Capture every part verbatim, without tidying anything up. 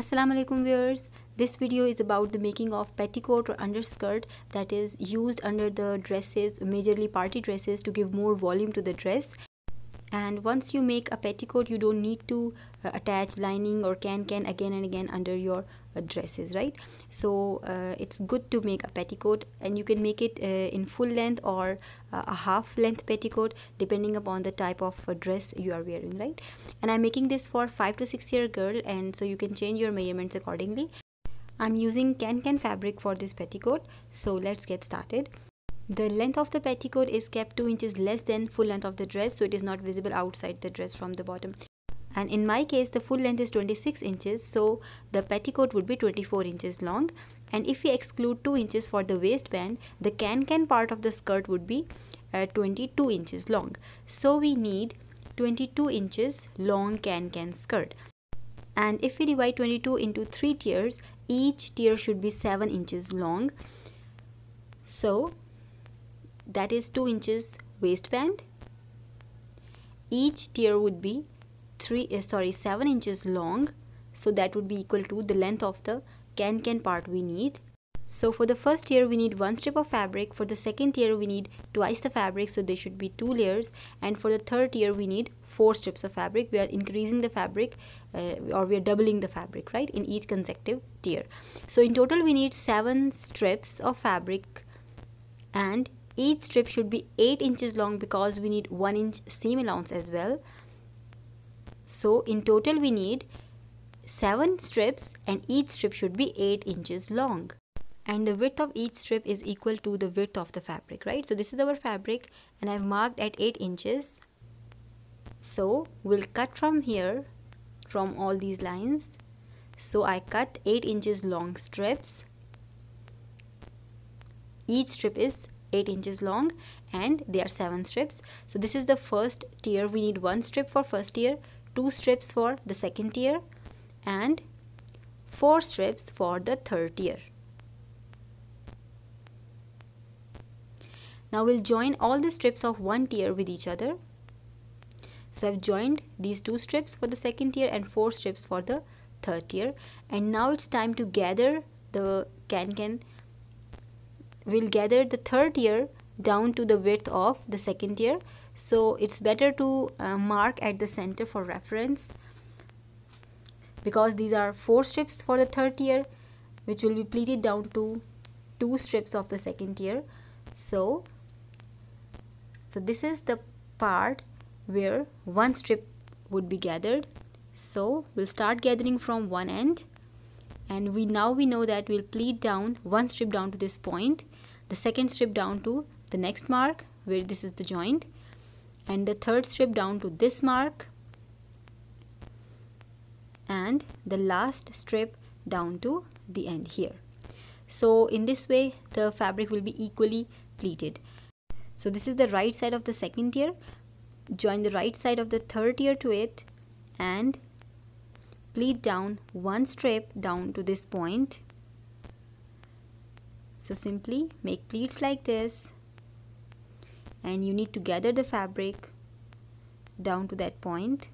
Assalamu alaikum viewers. This video is about the making of petticoat or underskirt that is used under the dresses, majorly party dresses, to give more volume to the dress. And once you make a petticoat, you don't need to uh, attach lining or can-can again and again under your uh, dresses, right? So uh, it's good to make a petticoat, and you can make it uh, in full length or uh, a half length petticoat depending upon the type of uh, dress you are wearing, right? And I'm making this for five to six year girl, and so you can change your measurements accordingly. I'm using can-can fabric for this petticoat, so let's get started. The length of the petticoat is kept two inches less than full length of the dress, so it is not visible outside the dress from the bottom. And in my case, the full length is twenty-six inches, so the petticoat would be twenty-four inches long. And if we exclude two inches for the waistband, the can-can part of the skirt would be uh, twenty-two inches long. So we need twenty-two inches long can-can skirt. And if we divide twenty-two into three tiers, each tier should be seven inches long. So that is two inches waistband. Each tier would be three uh, sorry seven inches long, so that would be equal to the length of the can-can part we need. So for the first tier we need one strip of fabric, for the second tier we need twice the fabric, so there should be two layers, and for the third tier we need four strips of fabric. We are increasing the fabric uh, or we are doubling the fabric, right, in each consecutive tier. So in total we need seven strips of fabric, and each strip should be eight inches long because we need one inch seam allowance as well. So in total we need seven strips, and each strip should be eight inches long. And the width of each strip is equal to the width of the fabric, right? So this is our fabric, and I've marked at eight inches. So we'll cut from here, from all these lines. So I cut eight inches long strips. Each strip is eight inches long, and they are seven strips. So this is the first tier. We need one strip for first tier, two strips for the second tier, and four strips for the third tier. Now we'll join all the strips of one tier with each other. So I've joined these two strips for the second tier and four strips for the third tier, and now it's time to gather the can-can. We'll gather the third tier down to the width of the second tier. So it's better to uh, mark at the center for reference, because these are four strips for the third tier, which will be pleated down to two strips of the second tier. So, so this is the part where one strip would be gathered. So we'll start gathering from one end, and we now we know that we'll pleat down one strip down to this point, the second strip down to the next mark where this is the joint, and the third strip down to this mark, and the last strip down to the end here. So in this way the fabric will be equally pleated. So this is the right side of the second tier. Join the right side of the third tier to it, and pleat down one strip down to this point. So simply make pleats like this, and you need to gather the fabric down to that point.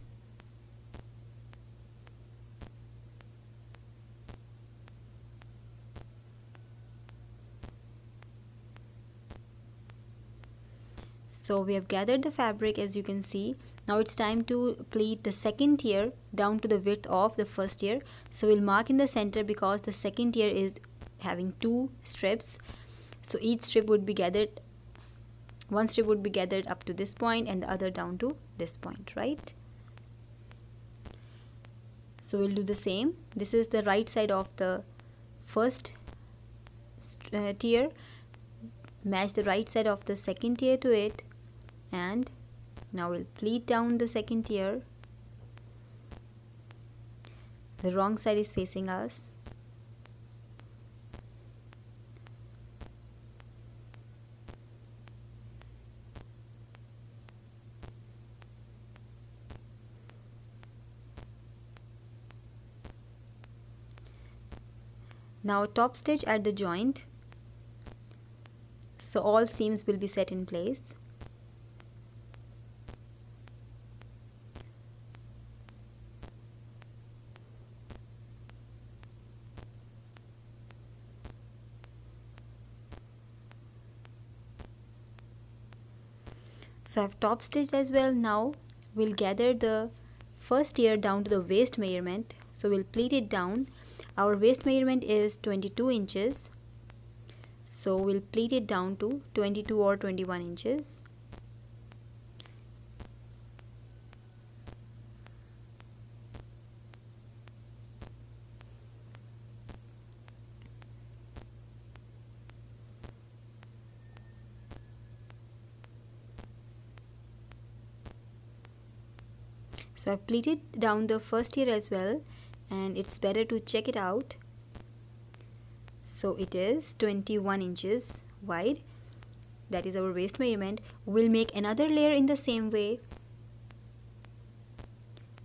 So we have gathered the fabric, as you can see. Now it's time to pleat the second tier down to the width of the first tier. So we'll mark in the center because the second tier is having two strips. So each strip would be gathered, one strip would be gathered up to this point and the other down to this point, right? So we'll do the same. This is the right side of the first uh, tier. Match the right side of the second tier to it, and now we'll pleat down the second tier. The wrong side is facing us. Now top stitch at the joint, so all seams will be set in place. So I've top stitched as well. Now we'll gather the first tier down to the waist measurement. So we'll pleat it down. Our waist measurement is twenty-two inches. So we'll pleat it down to twenty-two or twenty-one inches. So I've pleated down the first tier as well, and it's better to check it out. So it is twenty-one inches wide. That is our waist measurement. We'll make another layer in the same way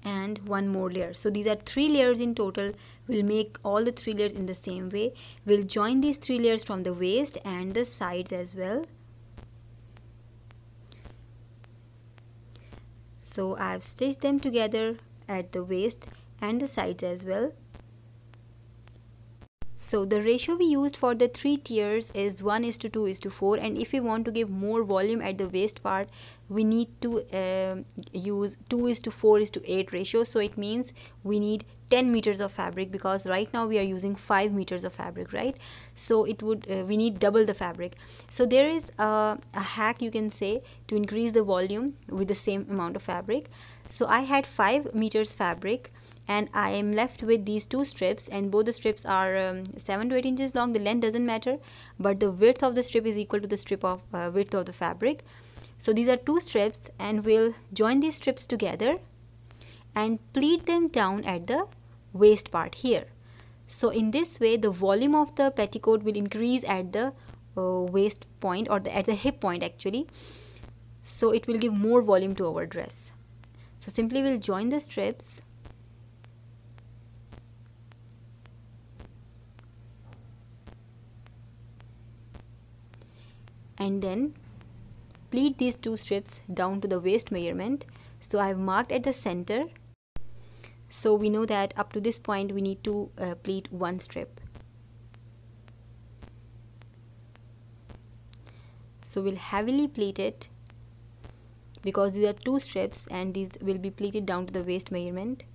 and one more layer. So these are three layers in total. We'll make all the three layers in the same way. We'll join these three layers from the waist and the sides as well. So I've stitched them together at the waist and the sides as well. So the ratio we used for the three tiers is one is to two is to four, and if we want to give more volume at the waist part, we need to uh, use two is to four is to eight ratio. So it means we need ten meters of fabric, because right now we are using five meters of fabric, right? So it would uh, we need double the fabric. So there is a, a hack, you can say, to increase the volume with the same amount of fabric. So I had five meters fabric, and I am left with these two strips, and both the strips are um, seven to eight inches long. The length doesn't matter, but the width of the strip is equal to the strip of uh, width of the fabric. So these are two strips, and we'll join these strips together and pleat them down at the waist part here. So in this way, the volume of the petticoat will increase at the uh, waist point, or the, at the hip point actually. So it will give more volume to our dress. So simply we'll join the strips. And then pleat these two strips down to the waist measurement. So I have marked at the center. So we know that up to this point we need to uh, pleat one strip. So we'll heavily pleat it, because these are two strips and these will be pleated down to the waist measurement.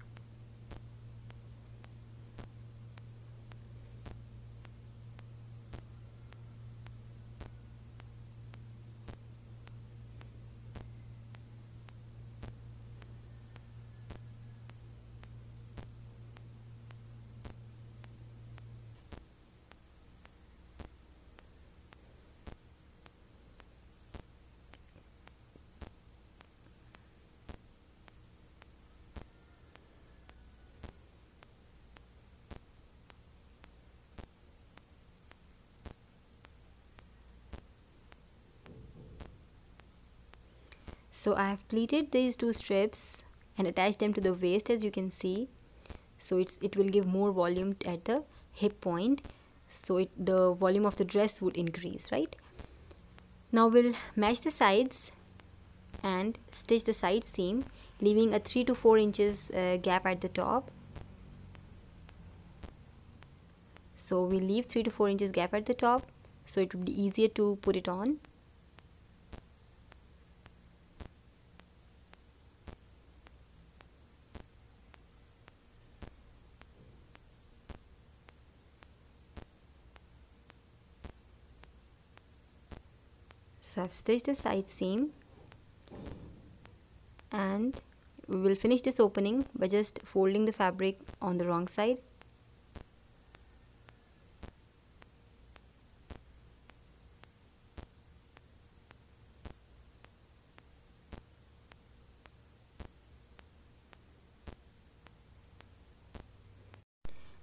So I have pleated these two strips and attached them to the waist, as you can see. So it's, it will give more volume at the hip point. So it, the volume of the dress would increase, right? Now we'll match the sides and stitch the side seam, leaving a three to four inches uh, gap at the top. So we leave three to four inches gap at the top, so it would be easier to put it on. So I've stitched the side seam, and we will finish this opening by just folding the fabric on the wrong side.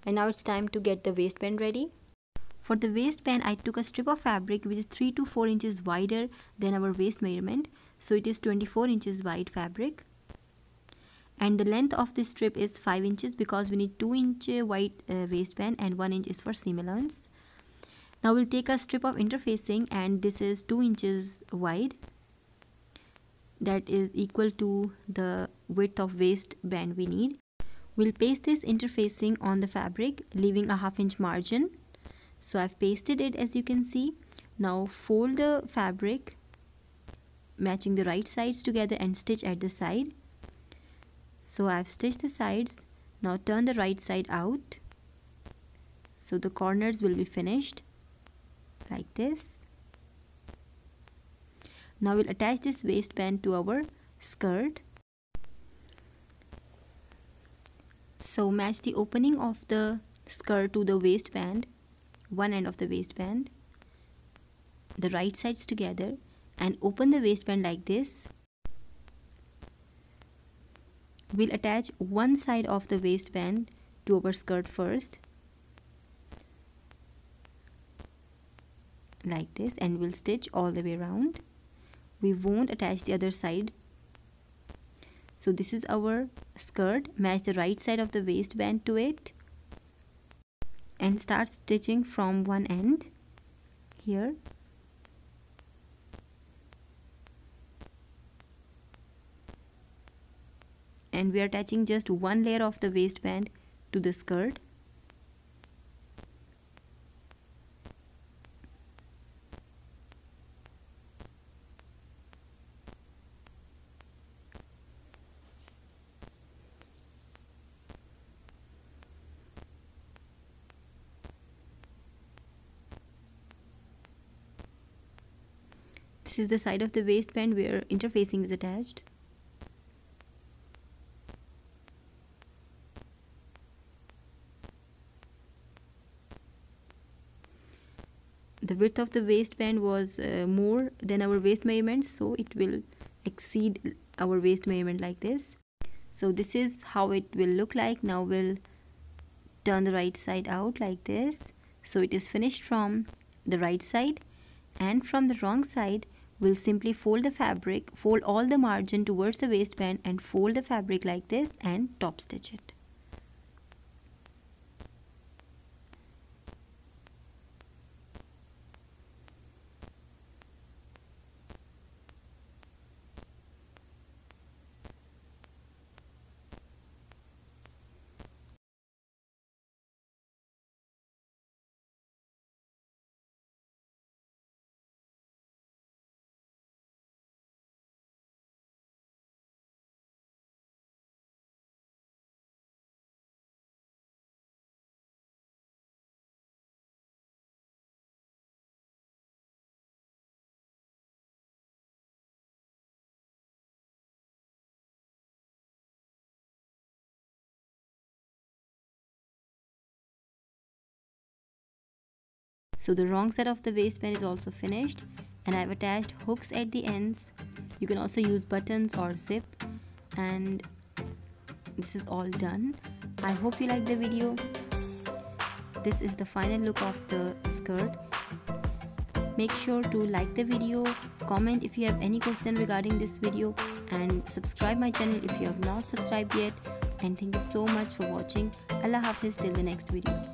And now it's time to get the waistband ready. For the waistband, I took a strip of fabric which is three to four inches wider than our waist measurement. So it is twenty-four inches wide fabric. And the length of this strip is five inches, because we need two inch wide uh, waistband and one inch is for seam allowance. Now we'll take a strip of interfacing, and this is two inches wide. That is equal to the width of waistband we need. We'll paste this interfacing on the fabric, leaving a half inch margin. So I've pasted it, as you can see. Now fold the fabric matching the right sides together and stitch at the side. So I've stitched the sides. Now turn the right side out. So the corners will be finished like this. Now we'll attach this waistband to our skirt. So match the opening of the skirt to the waistband, one end of the waistband, the right sides together, and open the waistband like this. We'll attach one side of the waistband to our skirt first, like this, and we'll stitch all the way around. We won't attach the other side. So this is our skirt. Match the right side of the waistband to it and start stitching from one end here. And we are attaching just one layer of the waistband to the skirt. This is the side of the waistband where interfacing is attached. The width of the waistband was uh, more than our waist measurement, so it will exceed our waist measurement like this. So this is how it will look like. Now we'll turn the right side out like this. So it is finished from the right side, and from the wrong side we'll simply fold the fabric, fold all the margin towards the waistband and fold the fabric like this and top stitch it. So the wrong side of the waistband is also finished, and I've attached hooks at the ends. You can also use buttons or zip, and this is all done. I hope you liked the video. This is the final look of the skirt. Make sure to like the video, comment if you have any question regarding this video, and subscribe my channel if you have not subscribed yet. And thank you so much for watching. Allah Hafiz till the next video.